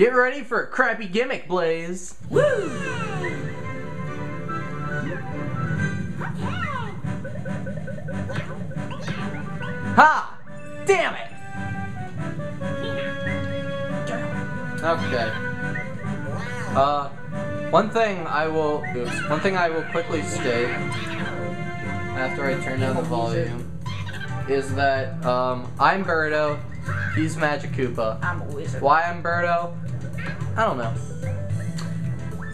Get ready for a crappy gimmick, Blaze. Woo! Ha! Damn it! Okay. One thing I will quickly state after I turn down the volume is that I'm Birdo, he's Magic Koopa. I'm a wizard. Why I'm Birdo? I don't know.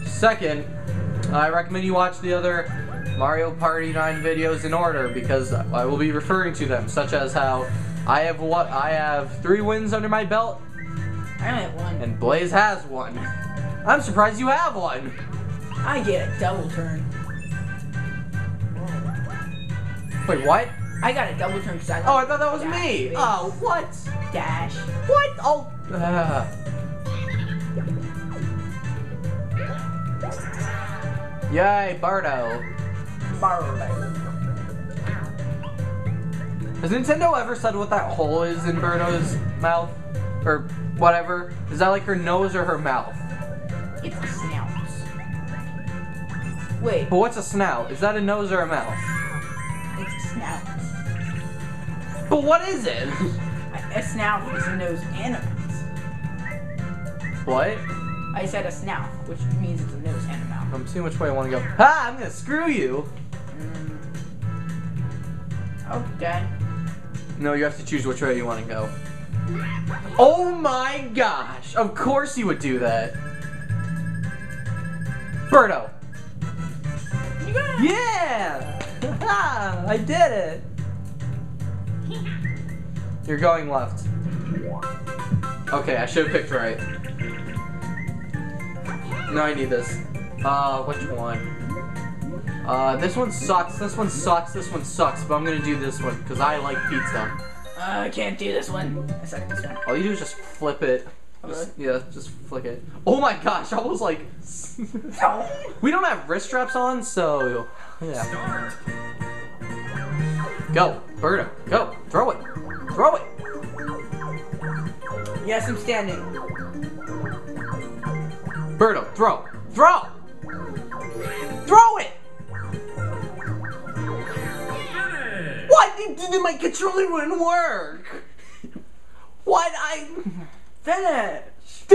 Second, I recommend you watch the other Mario Party 9 videos in order because I will be referring to them, such as how I have 3 wins under my belt. I have one. And Blaze has one. I'm surprised you have one. I get a double turn. Wait, what? I got a double turn because I got I thought that was me. Space. Oh, what? Dash. What? Oh. Yay, Birdo. Has Nintendo ever said what that hole is in Birdo's mouth? Or whatever. Is that like her nose or her mouth? It's a snout. Wait. But what's a snout? Is that a nose or a mouth? It's a snout. But what is it? A snout is a nose and a mouth. What? I said a snout, which means it's a nose and a mouth. I'm seeing which way I want to go. Ah, I'm gonna screw you! Okay. No, you have to choose which way you want to go. Oh my gosh! Of course you would do that! Birdo! Yeah! I did it! You're going left. Okay, I should have picked right. No, I need this. Which one? This one sucks, this one sucks, this one sucks, but I'm gonna do this one, because I like pizza. I can't do this one. I suck at this one. All you do is just flip it. Oh, really? Yeah, just flick it. Oh my gosh, I was like... We don't have wrist straps on, so... Yeah. Start. Go, Birdo, go. Throw it. Throw it. Yes, I'm standing. Birdo, throw. Throw! Throw it! My controller wouldn't work. What? I finished.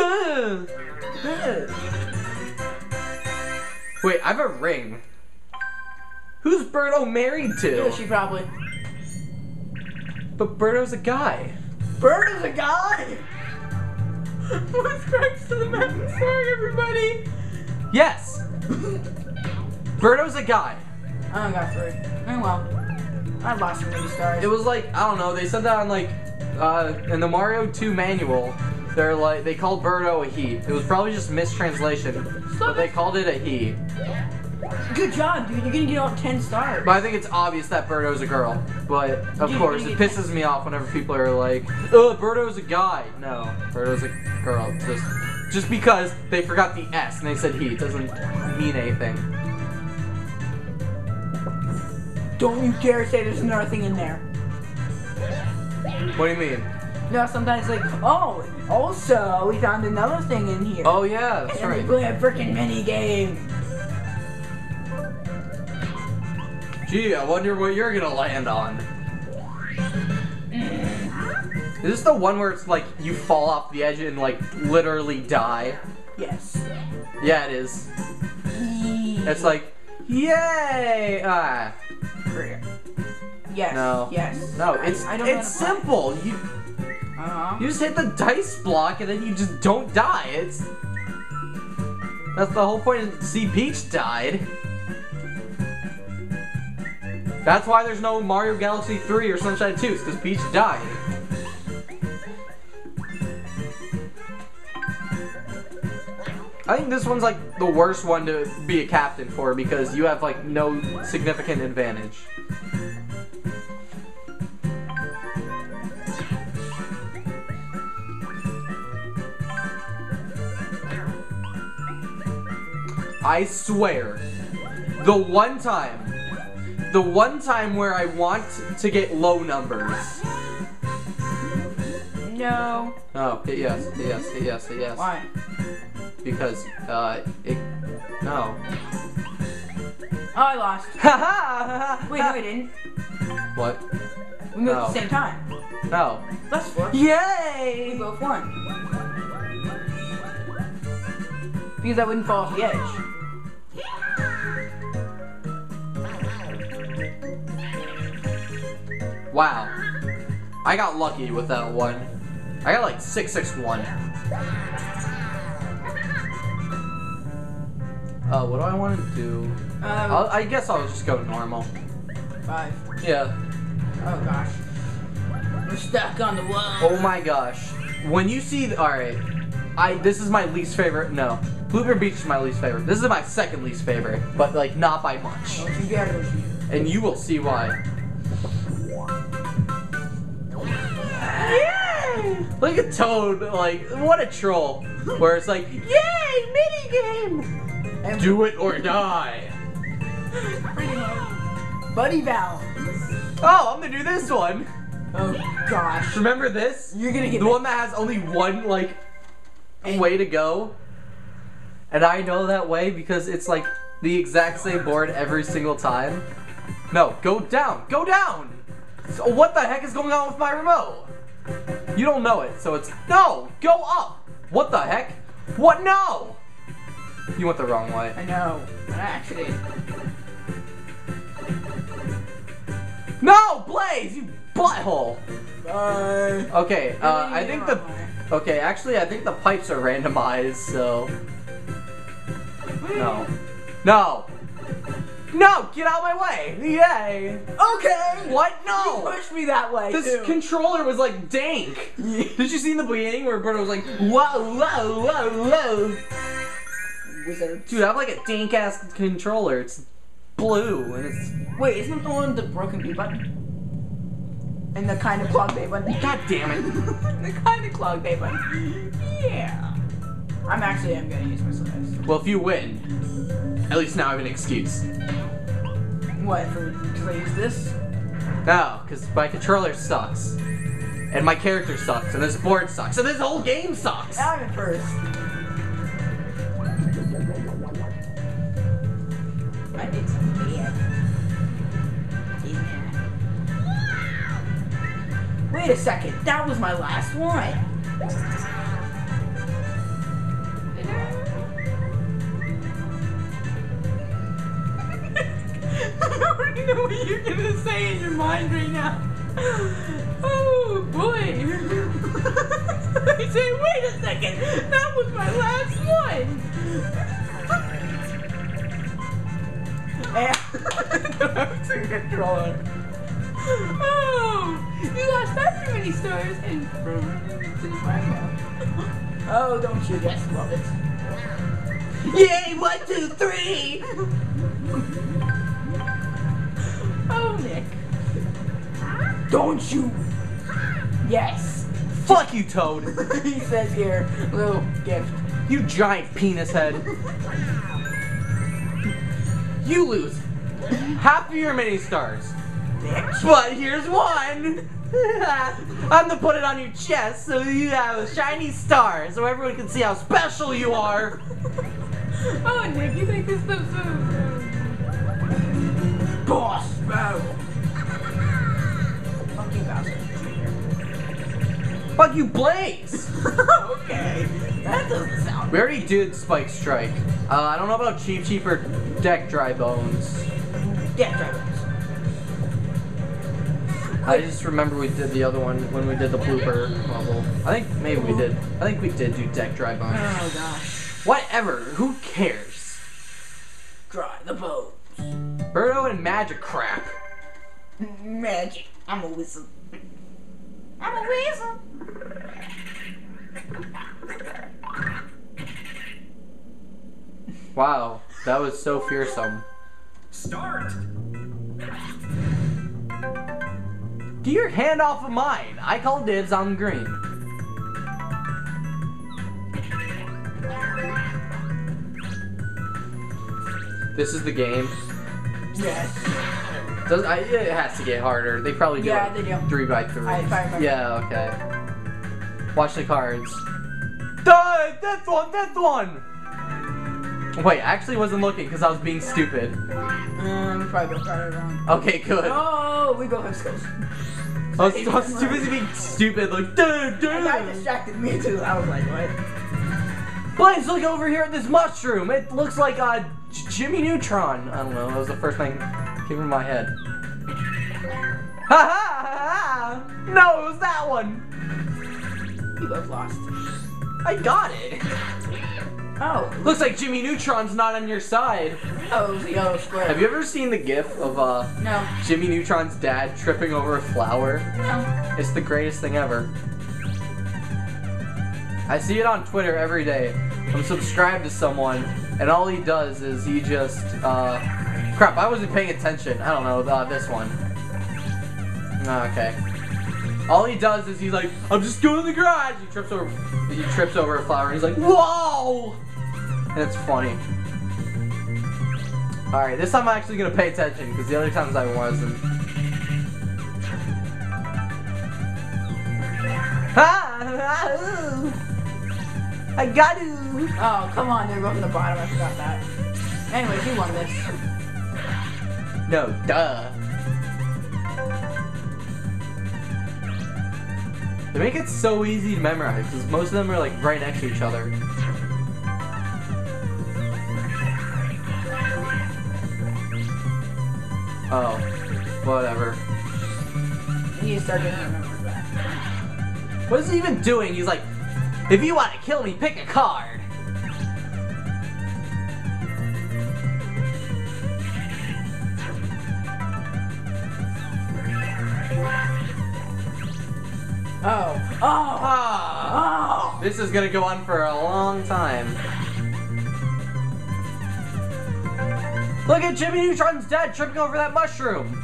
Wait, I have a ring. Who's Birdo married to? Yeah, she probably. But Birdo's a guy. Birdo's a guy. What's cracks to the map? Sorry, everybody. Yes. Birdo's a guy. I don't got 3. Oh well. I lost many stars. It was like, I don't know, they said that on like, in the Mario 2 manual, they're like, they called Birdo a he. It was probably just mistranslation, but they called it a he. Good job, dude, you're gonna get all 10 stars. But I think it's obvious that Birdo's a girl, but of course, it pisses me off whenever people are like, ugh, Birdo's a guy. No, Birdo's a girl, just because they forgot the S and they said he, it doesn't mean anything. Don't you dare say there's another thing in there. What do you mean? No, sometimes like, oh, also, we found another thing in here. Oh yeah, that's right. And we play a frickin' mini game. Gee, I wonder what you're gonna land on. Is this the one where it's like, you fall off the edge and like, literally die? Yes. Yeah, it is. It's like, yay! Ah. Yes. No. Yes. No. It's simple. You you just hit the dice block and then you just don't die. That's the whole point. See, Peach died. That's why there's no Mario Galaxy 3 or Sunshine 2, because Peach died. I think this one's like the worst one to be a captain for because you have like no significant advantage. I swear, the one time where I want to get low numbers, No. Oh, yes. Why? Because, it... No. Oh, I lost. Wait, no, I didn't. What? We moved at the same time. No. That's four. Yay! We both won. Because I wouldn't fall off the edge. Wow. I got lucky with that one. I got like 661. What do I want to do? I guess I'll just go normal. 5. Yeah. Oh gosh. I'm stuck on the wall. Oh my gosh. When you see, alright. This is my least favorite, no. Blooper Beach is my least favorite. This is my second least favorite, but like not by much. And you will see why. Yay! Like a Toad, like, what a troll. Where it's like, yay, minigame! Do it or die. Buddy Valve. Oh, I'm gonna do this one. Oh gosh. Remember this? You're gonna get the one that has only one, like, way to go. And I know that way because it's like the exact same board every single time. No, go down, go down! So what the heck is going on with my remote? You don't know it, so it's no. Go up. What the heck? What? No. You went the wrong way. I know. But actually. No, Blaze, you butthole. Bye. Okay. I think the. Okay, actually, I think the pipes are randomized, so. No. No. No! Get out of my way! Yay! Okay! What? No! You pushed me that way, This controller was like dank! Did you see in the beginning where Birdo was like, whoa, whoa, whoa, whoa? Dude, I have like a dank-ass controller. It's blue and it's... Wait, isn't it the one with the broken B button? And the kind of clogged A button? God damn it! The kind of clogged A button. Yeah! I'm gonna use my slice. Well, if you win, at least now I have an excuse. What, because I use this? No, because my controller sucks. And my character sucks, and this board sucks, and this whole game sucks! Now I'm in first. I need some video. Yeah. Wait a second, that was my last one! I don't know what you're gonna say in your mind right now. Oh boy! I say, wait a second. That was my last one. I'm too controller. Oh, you lost that too many stars and. Oh, don't you just love it? Yay! 1, 2, 3. Oh, Nick. Don't you? Yes. Fuck you, Toad. He says here, little gift. You giant penis head. You lose half of your mini stars. But here's one. I'm gonna put it on your chest so you have a shiny star so everyone can see how special you are. Oh, Nick, you think this is so. Boss battle! Fuck you, Bowser. Fuck you, Blaze! Okay, that doesn't sound. We already did Spike Strike. I don't know about Cheep Cheep or Deck Dry Bones. Deck Dry Bones. I just remember we did the other one when we did the blooper bubble. I think maybe we did. I think we did do Deck Dry Bones. Oh gosh. Whatever, who cares? Dry the bones. Birdo and magic crap. Magic. I'm a wizard. I'm a wizard. Wow, that was so fearsome. Start. Get your hand off of mine. I call dibs on green. This is the game. Yes. It has to get harder. They probably do. Yeah, they do. 3 by 3. Yeah, okay. Watch the cards. Duh! That's one! That's one! Wait, I actually wasn't looking because I was being stupid. We probably both got it wrong. Okay, good. Oh, we both have skills. I was too busy being stupid, like, dude. That distracted me too. I was like, what? Blaze, look over here at this mushroom. It looks like Jimmy Neutron. I don't know. That was the first thing that came in my head. Ha ha ha! No, it was that one. You both lost. I got it. Oh. Looks like Jimmy Neutron's not on your side. Oh, it was a yellow square. Have you ever seen the gif of no. Jimmy Neutron's dad tripping over a flower? No. It's the greatest thing ever. I see it on Twitter every day. I'm subscribed to someone, and all he does is he just, crap, I wasn't paying attention. I don't know, this one. Okay. All he does is he's like, I'm just going to the garage. He trips over a flower, and he's like, whoa! And it's funny. Alright, this time I'm actually going to pay attention, because the other times I wasn't. I got you! Oh, come on, they're both in the bottom, I forgot that. Anyways, you won this. No, duh. They make it so easy to memorize, because most of them are like right next to each other. Oh, whatever. He started to remember that. What is he even doing? He's like, if you want to kill me, pick a card. Oh. Oh. Oh. Oh. This is gonna go on for a long time. Look at Jimmy Neutron's dad tripping over that mushroom.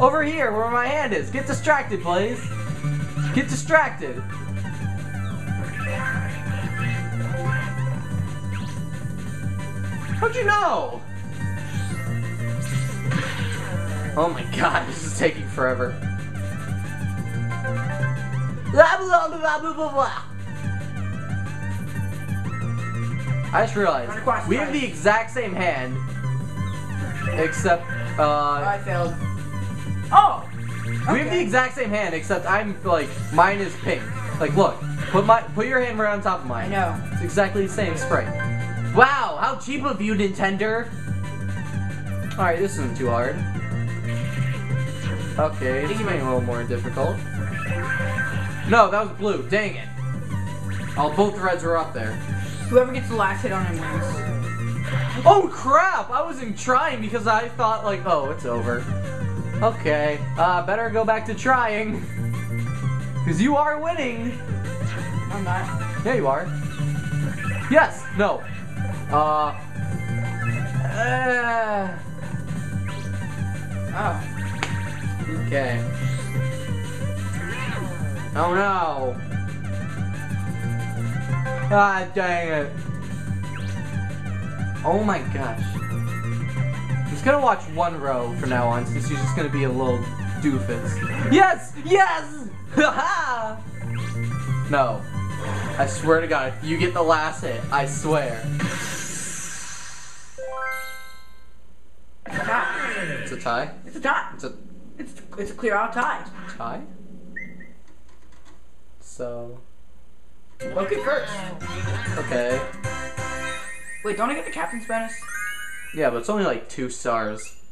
Over here, where my hand is. Get distracted, please. Get distracted. How'd you know? Oh my god, this is taking forever. Blah, blah, blah, blah, blah, blah. I just realized we have the exact same hand, except I failed. Oh, okay. We have the exact same hand, except I'm like mine is pink. Like, look, put your hand right on top of mine. I know. It's exactly the same sprite. Wow, how cheap of you, Nintendo! All right, this isn't too hard. Okay, it's getting a little more difficult. No, that was blue. Dang it. Oh, both reds were up there. Whoever gets the last hit on him wins. Oh, crap! I wasn't trying because I thought, like, oh, it's over. Okay, better go back to trying. Because you are winning. I'm not. Yeah, you are. Yes! No. Oh. Okay. Oh no! God dang it! Oh my gosh! I'm just gonna watch one row from now on, since you're just gonna be a little doofus. Yes! Yes! Haha! No! I swear to God, if you get the last hit, I swear. It's a tie. It's a tie. It's a tie. It's a clear out tie. Tie. So... Look at first! Okay. Wait, don't I get the captain's bonus? Yeah, but it's only like 2 stars.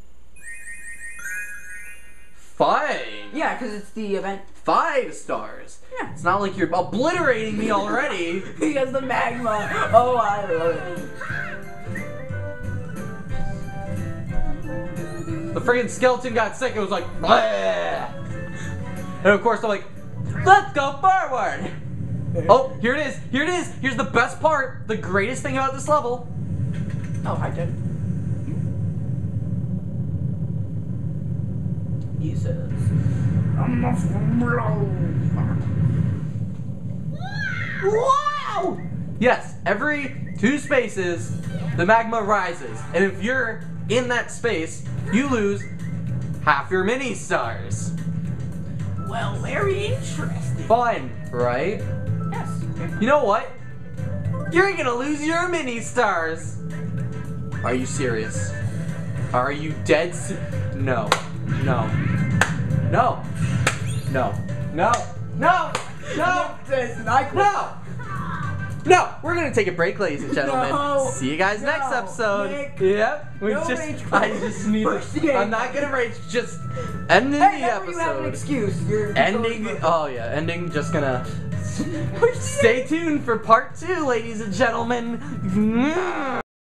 Fine! Yeah, because it's the event. 5 stars! Yeah. It's not like you're obliterating me already! He has the magma! Oh, I love it. The friggin' skeleton got sick, it was like... Bleh! And of course I'm like... Let's go forward! Oh, here it is! Here it is! Here's the best part! The greatest thing about this level! Oh, hi, Ted. He says... I'm off the wow! Yes, every 2 spaces, the magma rises. And if you're in that space, you lose half your mini stars. Well, very interesting. Fun, right? Yes. You know what? You're gonna lose your mini stars. Are you serious? Are you dead? No. No. No. No. No. No. No. No. No, we're gonna take a break, ladies and gentlemen. No, see you guys next episode. Nick, yep. We no just, rage I just need. I'm not gonna rage. Just ending the episode. You have an excuse. You're ending. Oh yeah, ending. Just gonna. Stay tuned for part 2, ladies and gentlemen.